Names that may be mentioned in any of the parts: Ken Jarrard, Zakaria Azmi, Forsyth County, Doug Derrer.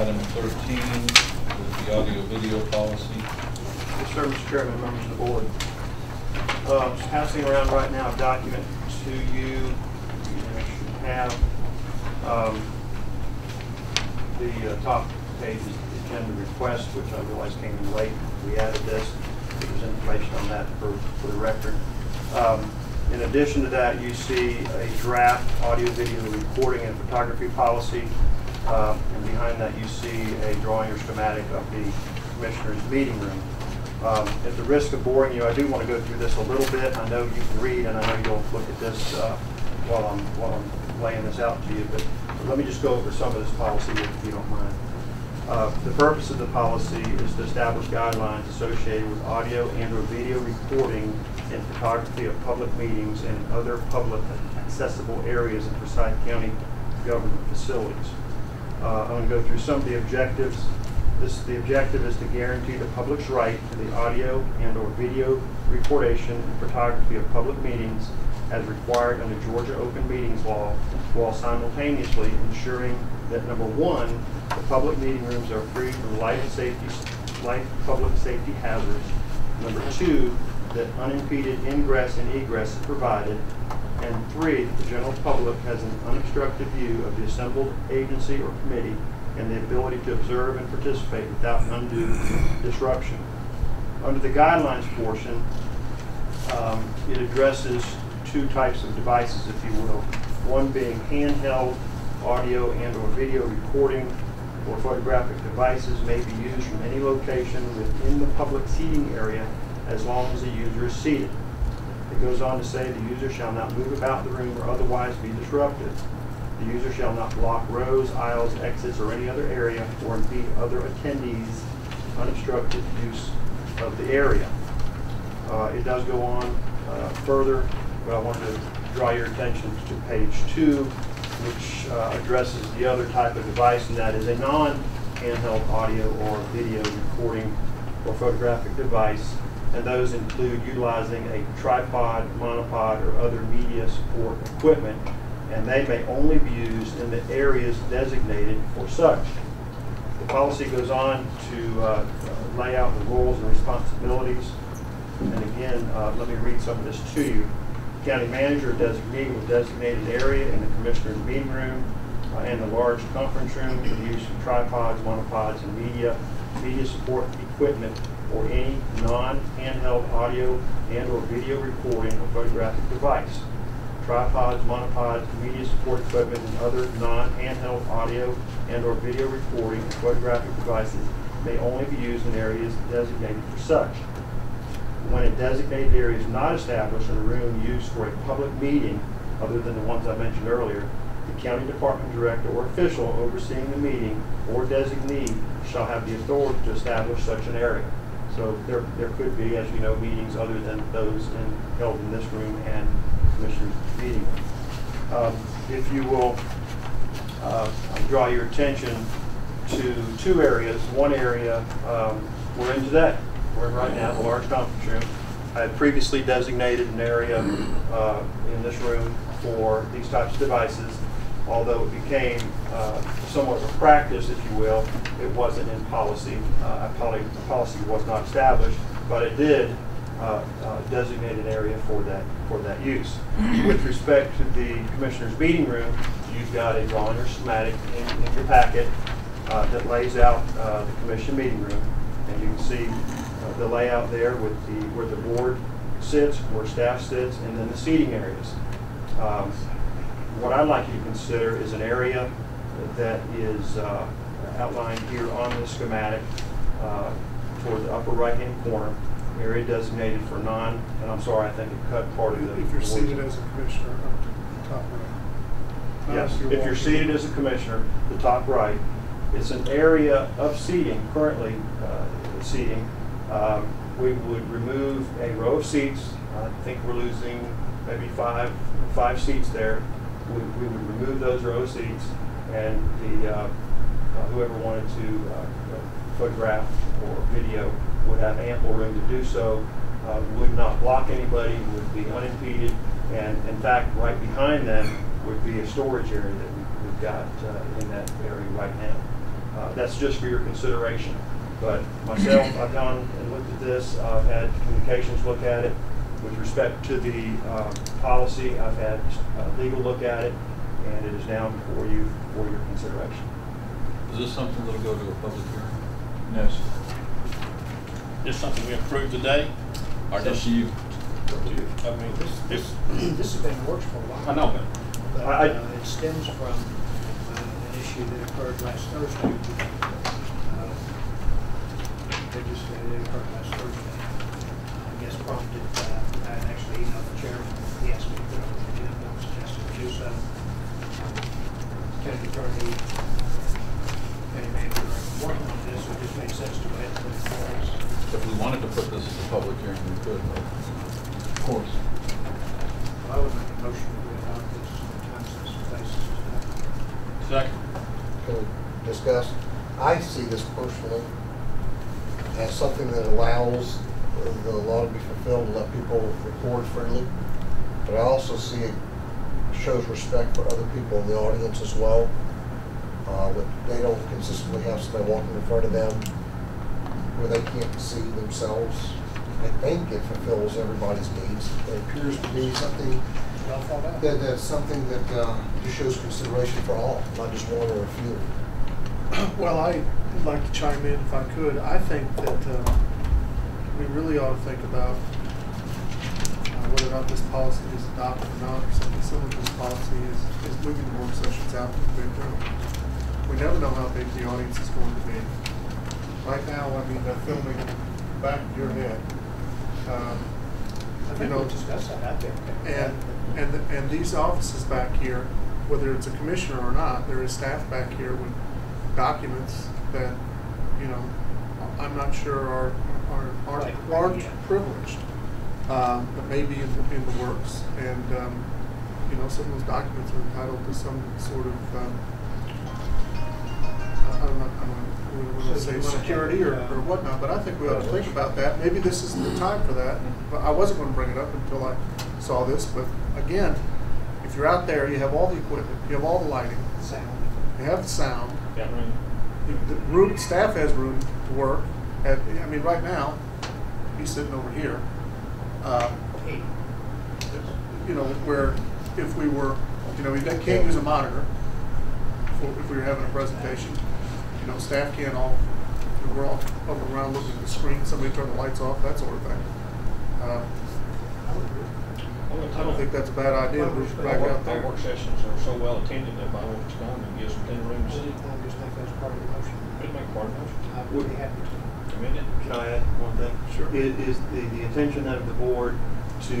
Item 13 is the audio-video policy. Sir, Mr. Chairman, members of the board. Just passing around right now a document to you. You should have the top page is the agenda request, which I realize came in late. We added this. There's information on that for the record. In addition to that, you see a draft audio-video recording and photography policy, and behind that you see a drawing or schematic of the commissioner's meeting room. At the risk of boring you, I do want to go through this a little bit. I know you can read, and I know you'll look at this while I'm laying this out to you, but let me just go over some of this policy if you don't mind. The purpose of the policy is to establish guidelines associated with audio and or video recording and photography of public meetings and other public accessible areas in Forsyth County government facilities. I'm going to go through some of the objectives. The objective is to guarantee the public's right to the audio and or video recordation and photography of public meetings as required under Georgia Open Meetings Law, while simultaneously ensuring that, number one, the public meeting rooms are free from life public safety hazards. Number two, that unimpeded ingress and egress is provided. And three, that the general public has an unobstructed view of the assembled agency or committee and the ability to observe and participate without undue disruption. Under the guidelines portion, it addresses two types of devices, if you will. One being handheld audio and or video recording or photographic devices may be used from any location within the public seating area as long as the user is seated. It goes on to say the user shall not move about the room or otherwise be disruptive. The user shall not block rows, aisles, exits, or any other area or impede other attendees' unobstructed use of the area. It does go on further, but I wanted to draw your attention to page 2, which addresses the other type of device, and that is a non-handheld audio or video recording or photographic device, and those include utilizing a tripod, monopod, or other media support equipment, and they may only be used in the areas designated for such. The policy goes on to lay out the roles and responsibilities, and again, let me read some of this to you. County manager designee will designate an area in the commissioner's meeting room and the large conference room for the use of tripods, monopods, and media support equipment or any non-handheld audio and or video recording or photographic device. Tripods, monopods, media support equipment, and other non-handheld audio and or video recording or photographic devices may only be used in areas designated for such. When a designated area is not established in a room used for a public meeting, other than the ones I mentioned earlier, the county department director or official overseeing the meeting or designee shall have the authority to establish such an area. So there could be, as you know, meetings other than those held in this room and commissioner's meeting room. If you will, I'll draw your attention to two areas. One area we're in today. We're in right now, the large conference room. I had previously designated an area in this room for these types of devices, although it became somewhat of a practice, if you will. It wasn't in policy. The policy was not established, but it did designate an area for that use. With respect to the commissioner's meeting room, you've got a drawing or schematic in your packet that lays out the commission meeting room, and you can see the layout there with where the board sits, where staff sits, and then the seating areas. What I'd like you to consider is an area that is outlined here on the schematic toward the upper right-hand corner, area designated for non, and I'm sorry, I think it cut part of the. If you're seated as a commissioner, up to the top right. Yes, if you're seated as a commissioner, the top right. It's an area of seating, currently seating. We would remove a row of seats. I think we're losing maybe five seats there. We would remove those row of seats, and the whoever wanted to photograph or video would have ample room to do so. Would not block anybody. Would be unimpeded, and in fact, right behind them would be a storage area that we've got in that area right now. That's just for your consideration. But myself, I've gone and looked at this. I've had communications look at it. With respect to the policy, I've had legal look at it, and it is now before you for your consideration. Is this something that will go to a public hearing? No, sir. Is this something we approved today? Or just you? I mean, this has been in the works for a while. I know. But it stems from an issue that occurred last Thursday. They just said it occurred last Thursday. I guess prompted I actually emailed the chairman. He asked me to put on the agenda. I suggested to do so. County attorney, county manager, working on this, it just made sense to go ahead and put it forward. If we wanted to put this as a public hearing, we could. Of course. Well, I would make a motion to adopt this on a time sensitive basis. Second. Can we discuss? I see this personally as something that allows the law to be fulfilled and let people record freely, but I also see it shows respect for other people in the audience as well. They don't consistently have somebody walking in front of them where they can't see themselves. I think it fulfills everybody's needs. It appears to be something that's something that just shows consideration for all, not just one or a few. Well, I'd like to chime in if I could. I think that we really ought to think about whether or not this policy is adopted or not, or something similar to this policy is moving the work sessions out to the big room. We never know how big the audience is going to be. Right now, I mean, they're filming back of your head. I think we'll discuss that out there. And these offices back here, whether it's a commissioner or not, there is staff back here with documents that, you know, I'm not sure aren't privileged, but maybe in the works. And, you know, some of those documents are entitled to some sort of, I don't know, security or whatnot, but I think we ought to think about that. Maybe this isn't the time for that. But I wasn't going to bring it up until I saw this. But again, if you're out there, you have all the equipment, you have all the lighting, you have the sound. Yeah, I mean, the room, staff has room to work. I mean, right now, he's sitting over here. You know, where if we were, you know, they can't use a monitor if we were having a presentation. You know, staff can't all, you know, we're all up around looking at the screen, somebody turn the lights off, that sort of thing. I don't think that's a bad idea. We're back out there. Work sessions are so well attended that by what's going and gives them plenty of room to see. I just think that's part of the motion. Could make part of the motion. I would be happy to. Can I add one thing? Sure. It is the intention of the board to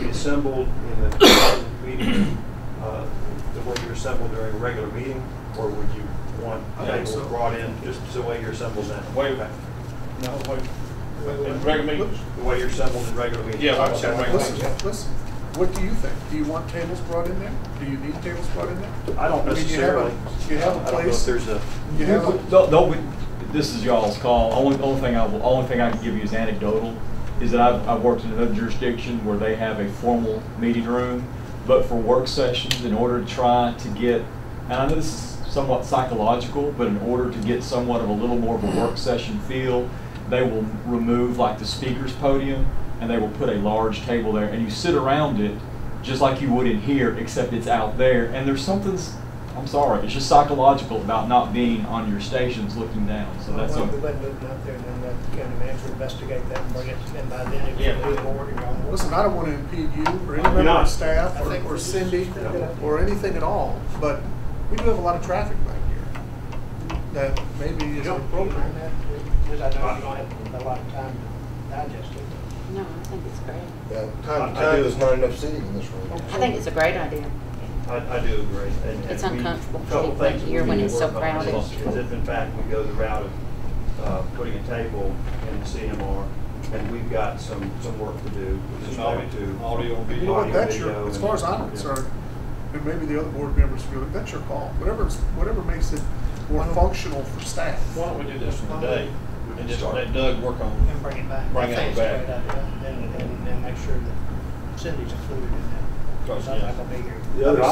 be assembled in the meeting, whether you're assembled during a regular meeting, or would you want tables brought in just the way you're assembled now? Way back. No, in regular meetings. The way you're assembled in regular meetings. Yeah, I'm saying regular meetings. Listen, what do you think? Do you want tables brought in there? Do you need tables brought in there? I don't necessarily. You have a place. I don't know if there's a. You have a. This is y'all's call. Only thing I can give you is anecdotal, is that I've worked in another jurisdiction where they have a formal meeting room, but for work sessions, in order to try to get, and I know this is somewhat psychological, but in order to get somewhat of a little more of a work session feel, they will remove like the speaker's podium and they will put a large table there and you sit around it just like you would in here, except it's out there. And there's something's, I'm sorry, it's just psychological about not being on your stations looking down. So that's it. We went moving up there and then let the county manager investigate that and bring it in by then if you move forward. Listen, I don't want to impede you or any member of staff or Cindy or anything at all, but we do have a lot of traffic back here that maybe is appropriate. Because I know you don't have a lot of time to digest it. No, I think it's great. Yeah, time to time is not enough seating in this room. I think it's a great idea. I do agree. And it's uncomfortable here when it's so crowded. Because if in fact we go the route of putting a table in the CMR, and we've got some work to do with respect to audio, video, you know what, that's your, as far as I'm concerned, and maybe the other board members feel it, that's your call. Whatever makes it more functional for staff. Why don't we do this today and just let Doug work on and bring it back, and make sure that Cindy's included in that. Because, the other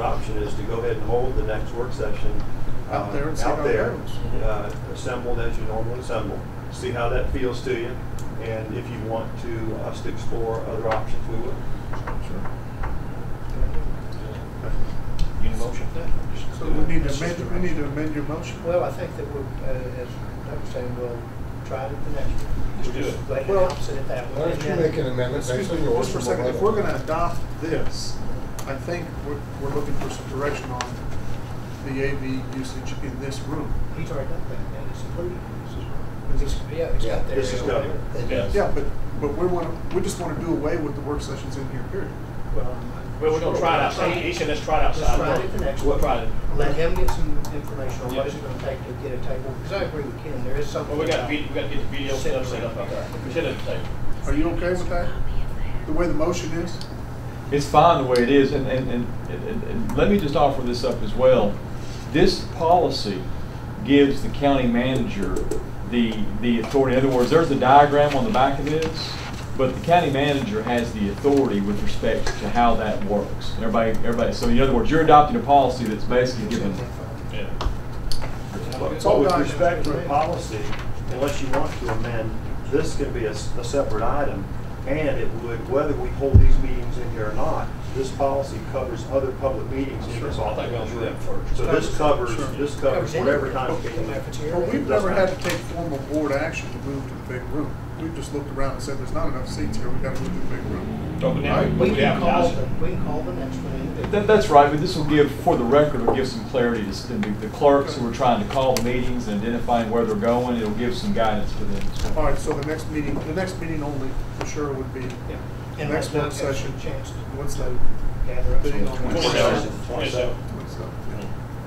option is to go ahead and hold the next work session out there, assembled as you normally assemble. See how that feels to you, and if you want to us to explore other options, we will. Sure. You need a motion for that? So we need to amend your motion. Well, I think that we're, as I'm saying, we'll try it at the next one. We'll do it. Like well, opposite at that one. Why don't you make an amendment? Excuse me, just for a second. If we're going to adopt this, I think we're looking for some direction on the AV usage in this room. He's already done that. Yeah, it's included. But we just want to do away with the work sessions in here, period. Well, we're going to try it outside. He said let's try it outside. Let's try it at the next one. We'll try it. Let him get some information on what it's going to take to get a table. Because I agree with Ken. There is something. Well, we got to get the video set up. We should have a table. Are you okay with that? The way the motion is? It's fine the way it is. And let me just offer this up as well. This policy gives the county manager the authority. In other words, there's the diagram on the back of this, but the county manager has the authority with respect to how that works. Everybody. So in other words, you're adopting a policy that's basically given. Yeah. But with respect to a policy, unless you want to amend, this can be a separate item, and it would, whether we hold these meetings in here or not, this policy covers other public meetings. Sure. So I think I'll do that first. So this covers whatever time. Okay. Well, we've never had to take formal board action to move to the big room. We've just looked around and said there's not enough seats here. We've got to move to the big room. We can call the next meeting. That's right. But this will give, for the record, will give some clarity to the clerks who are trying to call the meetings and identifying where they're going. It'll give some guidance for them. All right. So the next meeting only for sure would be. Yeah. And next work session, what's that? Gather up. 27.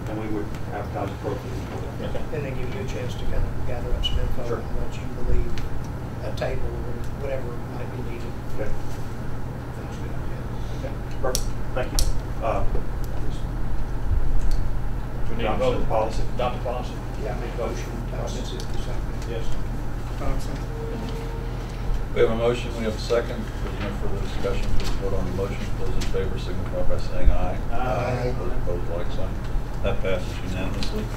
And we would advertise appropriately. Okay. And they give you a chance to kind of gather up some info on what you believe, a table or whatever might be needed. Okay. Perfect. Thank you. Do we need to vote the policy? Adopt the policy? Yeah, I made a motion. Yes. Thompson. We have a motion, we have a second. There's no further discussion. Please vote on the motion. Those in favor signify by saying aye. Aye. Those opposed, like sign. That passes unanimously.